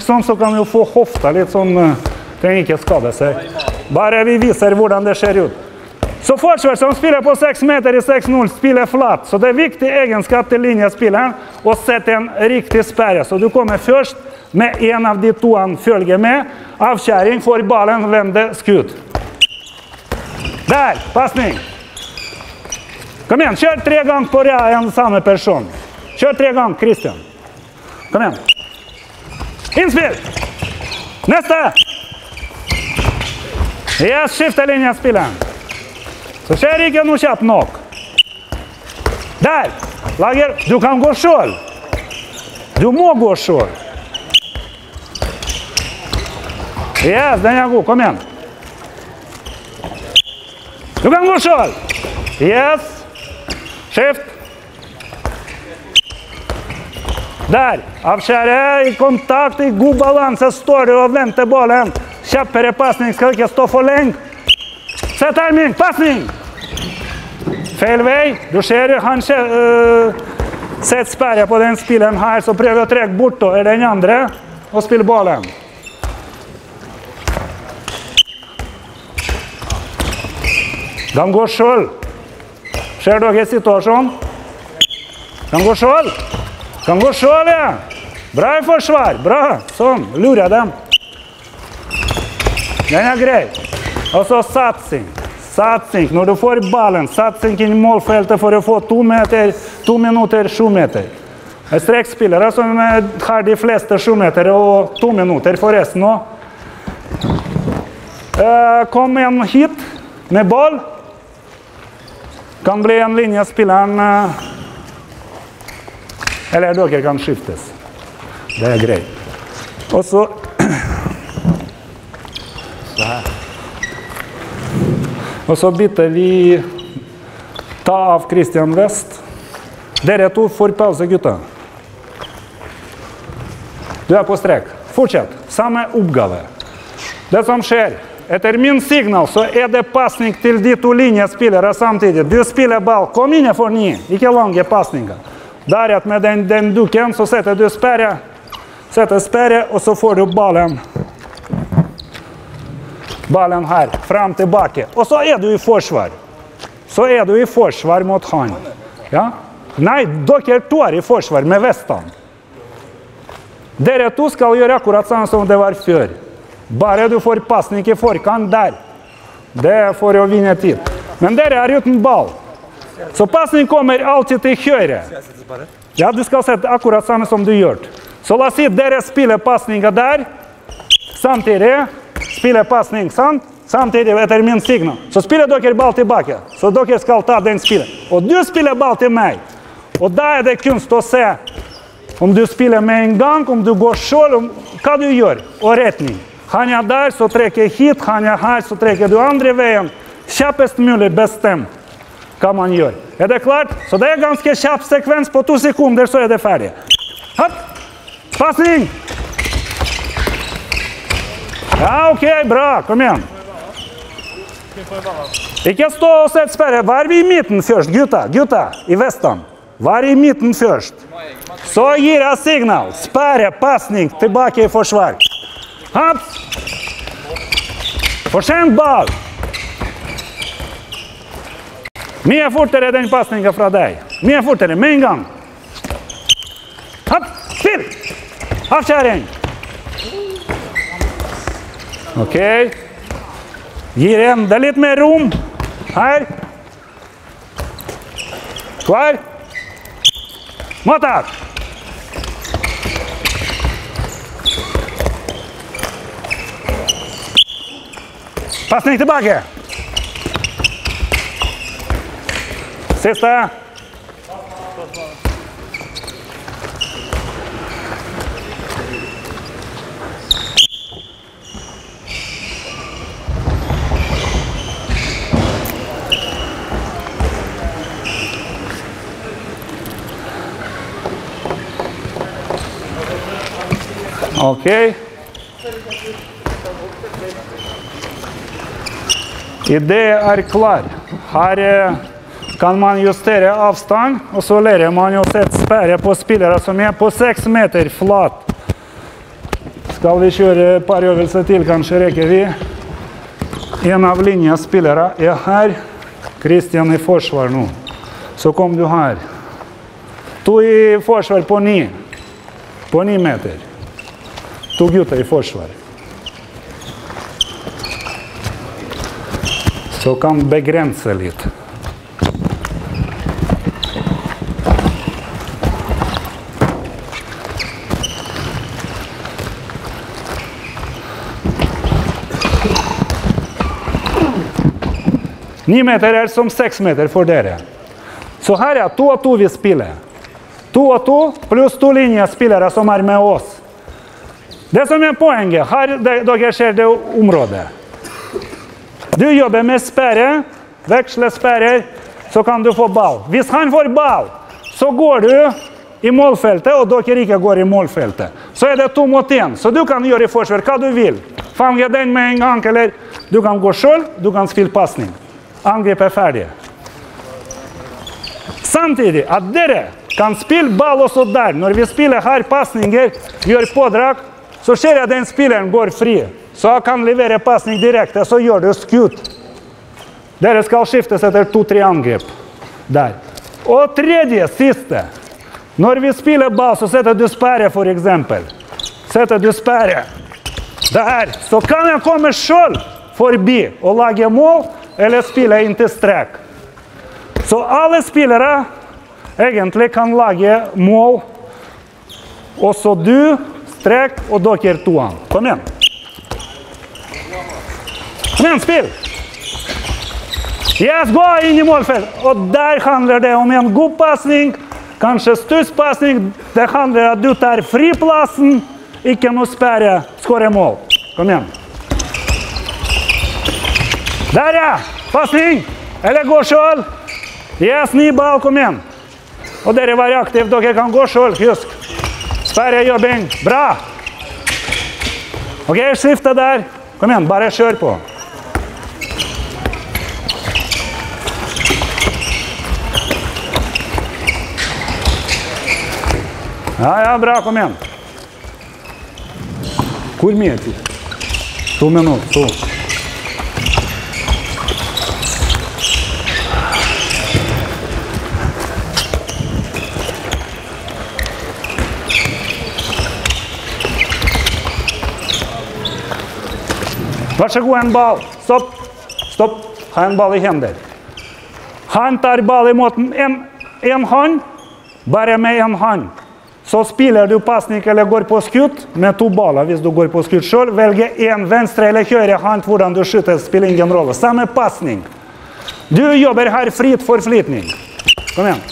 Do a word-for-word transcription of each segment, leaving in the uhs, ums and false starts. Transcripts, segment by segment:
Som så kan jo få hofta litt sånn, trenger ikke å skade seg. Bare vi viser hvordan det ser ut. Så forsvar som spiller på seks meter i seks null spiller flat. Så det er viktig egenskap til linjespilleren å sette en riktig sperre. Så du kommer først med en av de to han følger med. Avkjæring får ballen, vende, skudd. Der, passning. Kom igjen, kjør tre ganger på en samme person. Kjør tre ganger, Kristian. Kom igjen. Innspill! Neste! Jeg skifter linjespilleren. Så skjer ikke noe kjapt nok. Der! Lager, du kan gå selv. Du må gå selv. Yes, den er god, kom igjen. Du kan gå selv. Yes. Skift. Der, avskjære, i kontakt, i god balanse, står du og venter ballen. Kjappere passning, skal ikke stå for lenge. Se timing, passning! Feil vei, du ser han sett sperre på den spillen her, så prøv å trekke bortover den andre og spille ballen. Den går selv. Ser dere situasjonen? Den går selv. Kan gå selv, ja. Bra forsvar, bra. Sånn, lurer dem. Den er grei. Og så satsing. Satsing, når du får ballen. Satsing inn i målfeltet for å få to minutter, sju meter. Strekspillere som har de fleste sju meter og to minutter forresten også. Kom igjen hit med ball. Kan bli en linjespilleren. Eller dere kan skiftes. Det er greit. Og så... Og så bytter vi... Ta av Kristian West. Dere to får pause, gutta. Du er på strek. Fortsett. Samme oppgave. Det som skjer, etter min signal, så er det passning til de to linjespillere samtidig. Du spiller ball. Kom inn for ni. Ikke lange passninger. Deret med den duken, så setter du sperre. Setter sperre, og så får du ballen. Ballen her, frem tilbake. Og så er du i forsvar. Så er du i forsvar mot han. Nei, dere to er i forsvar med vestene. Dere to skal gjøre akkurat sånn som det var før. Bare du får passning i forkant der. Det er for å vinne tid. Men dere er uten ball. Så passning kommer alltid til høyre. Ja, du skal sette akkurat samme som du gjør. Så la oss si dere spiller passninger der. Samtidig spiller passning, sant? Samtidig etter min signal. Så spiller dere ball tilbake. Så dere skal ta den spillet. Og du spiller ball til meg. Og da er det kunst å se om du spiller med en gang, om du går selv, hva du gjør, og retning. Han er der, så trekker hit. Han er her, så trekker du andre veien. Kjappest mulig bestemt. Hva man gjør. Er det klart? Så det er ganske kjapp sekvens. På to sekunder så er det ferdig. Hopp! Passning! Ja, ok, bra. Kom igjen. Ikke stå og sett sperre. Vær i midten først, gutta. Gutta, i vesten. Vær i midten først. Så gir jeg signal. Sperre, passning, tilbake i forsvar. Hopp! Forskjent ball! Mye fortere den passningen fra deg. Mye fortere, med en gang. Hopp, spill! Avkjæring! Ok. Gir en, det er litt mer rom. Her. Klar. Mottak! Passning tilbake! Siste. Ok. Idé er klar. Her er... Kan man justere avstand, og så lærer man å sette sperre på spillere som er på seks meter flat. Stallvikjører par øvelser til, kanskje reker vi. En av linjespillere er her. Kristian i forsvar nå. Så kom du her. To i forsvar på ni. På ni meter. To gutter i forsvar. Så kan begrense litt. ni meter er som seks meter for dere. Så her er to og to vi spiller. To og to pluss to linjespillere som er med oss. Det som er poenget, her dere ser det området. Du jobber med sperre, veksler sperrer, så kan du få ball. Hvis han får ball, så går du i målfeltet, og dere ikke går i målfeltet. Så er det to mot en, så du kan gjøre i forsvar hva du vil. Fange den med en gang, eller du kan gå selv, du kan spille passning. Angrep er ferdig. Samtidig at dere kan spille ball også der. Når vi spiller her passninger, gjør pådrag, så ser jeg at den spilleren går fri. Så han kan levere passning direkte, så gjør du skudd. Dere skal skiftes etter to tre angrep. Der. Og tredje, siste. Når vi spiller ball, så setter du sperre, for eksempel. Setter du sperre. Der. Så kan jeg komme selv forbi og lage mål, eller spille inntil strek. Så alle spillere egentlig kan lage mål. Også du, strek og dere to an. Kom igjen. Kom igjen, spill! Yes, gå inn i målfeltet! Og der handler det om en god passning, kanskje stusspasning. Det handler om at du tar friplassen, ikke noe sperre, skåre mål. Kom igjen. Der, ja! Passning! Eller gå selv! Yes, ny ball, kom igjen! Og dere var aktive, dere kan gå selv, husk! Sperrejobbing, bra! Ok, skifte der! Kom igjen, bare kjør på! Ja, ja, bra, kom igjen! Hvor mye tid? To minutter, to. Vær så god, en ball. Stopp. Stopp. Ha en ball i hender. Han tar ball imot en hånd. Bare med en hånd. Så spiller du passning eller går på skutt. Med to baller hvis du går på skutt selv. Velge en venstre eller høyre hånd. Hvordan du skyter spiller ingen rolle. Samme passning. Du jobber her fritt for flytning. Kom igjen.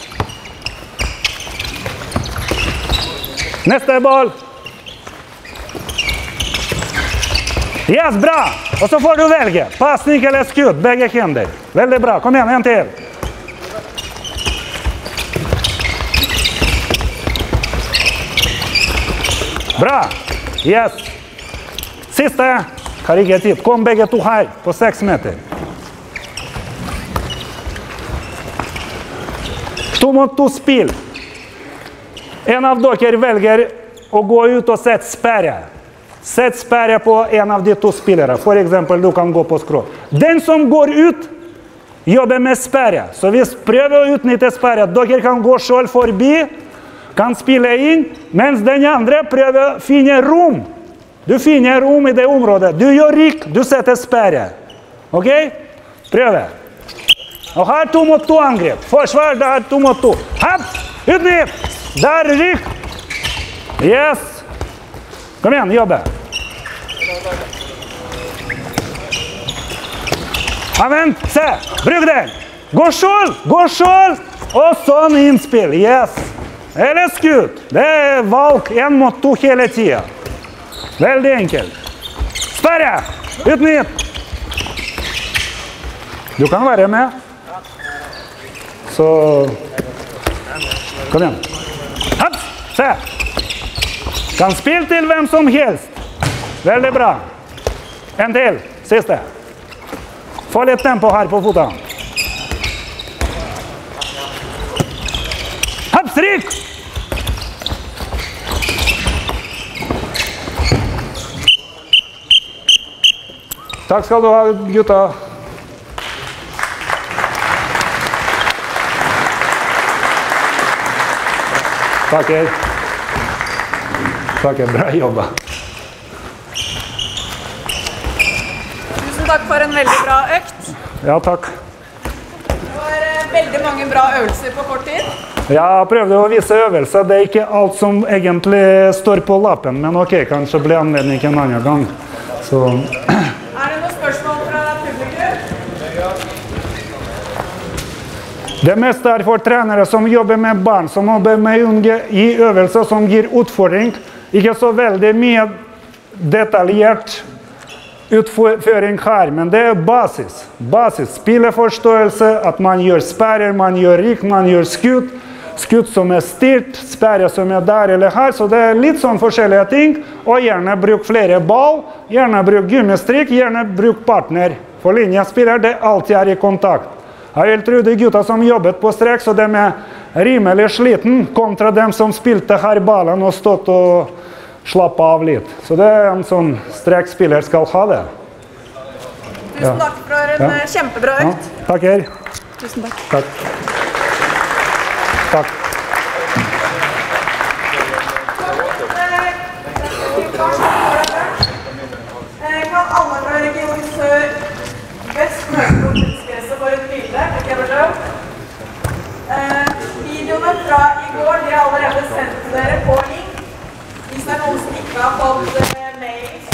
Neste ball. Yes, bra! Og så får du velge. Passning eller skudd, begge hender. Veldig bra. Kom igjen, en til. Bra! Yes! Siste. Har ikke tid. Kom begge to her på seks meter. To mot to spill. En av dere velger å gå ut og sette sperre. Sett sperre på en av de to spillere. For eksempel, du kan gå på skrå. Den som går ut, jobber med sperre. Så vi prøver å utnytte sperre. Dere kan gå selv forbi, kan spille inn, mens den andre prøver å finne rom. Du finner rom i det området. Du gjør rik, du setter sperre. Ok? Prøve. Og her to mot to angrep. Forsvar, det er to mot to. Hopp! Utnytt! Der, rik! Yes! Kom igjen, jobbe. Ja, vent, se, bruk den. Gå selv, gå selv, og sånn innspill, yes. Eller skudd, det er valg en mot to hele tiden. Veldig enkelt. Sperre, utnytt. Du kan være med. Så, kom igjen. Hopp, se. Kan spille til hvem som helst. Veldig bra. En til. Siste. Få litt tempo her på foten. Hopp, stryk! Так сказал Гёте. Таке, таке bra jobba. Tusen takk for en veldig bra økt. Ja, takk. Det var veldig mange bra øvelser på kort tid. Jeg prøvde å vise øvelser. Det er ikke alt som egentlig står på lappen, men ok, kanskje blir anledning en annen gang. Er det noen spørsmål fra publikum? Det meste er for trenere som jobber med barn, som jobber med unge i øvelser som gir utfordring. Ikke så veldig mye detaljert utføring her, men det er basis. Basis, spilleforståelse, at man gjør sperrer, man gjør rygg, man gjør skudd. Skudd som er styrt, sperrer som er der eller her, så det er litt sånn forskjellige ting. Og gjerne bruk flere ball, gjerne bruk gummistrikk, gjerne bruk partner. For linjespiller, det alltid er i kontakt. Jeg vil tro de gutta som jobbet på strek, så de er rimelig sliten kontra dem som spilte her ballen og stått og slappet av litt. Så det er en sånn strekspiller skal ha det. Tusen takk for en kjempebra økt. Takk her. Tusen takk. Takk. Kan alle fra regionen sør best møte om tidsgresset for et bilde? Videoene fra i går har allerede sendt dere på link. Hvis det er noen som ikke har fått mail,